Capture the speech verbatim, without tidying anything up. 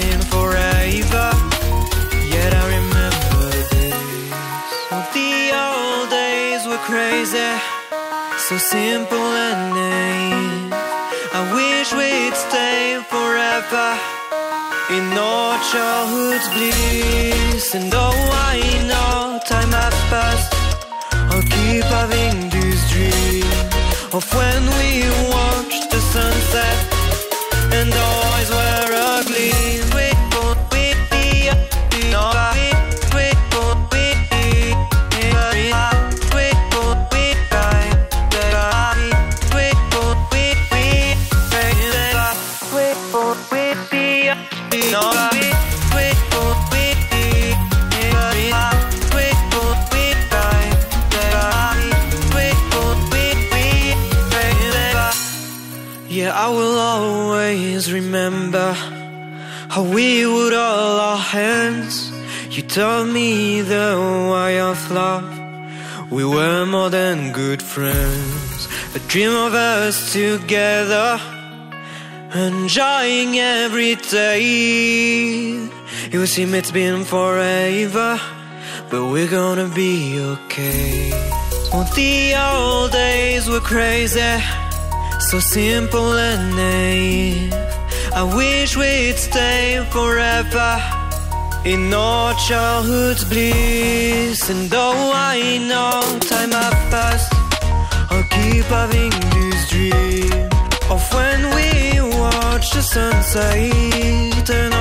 been forever, yet I remember days. Well, the old days were crazy, so simple and naive. I wish we'd stay forever in our childhood's bliss. And though I know time has passed, I'll keep having this dream of when we watched the sunset and our eyes were agleam. Yeah, I will always remember how we would all our hands. You told me the way of love, we were more than good friends. A dream of us together, enjoying every day. It would seem it's been forever, but we're gonna be okay. Well, the old days were crazy, so simple and naive. I wish we'd stay forever in our childhood's bliss. And though I know time has passed, I'll keep having this dream of when we watch the sunset.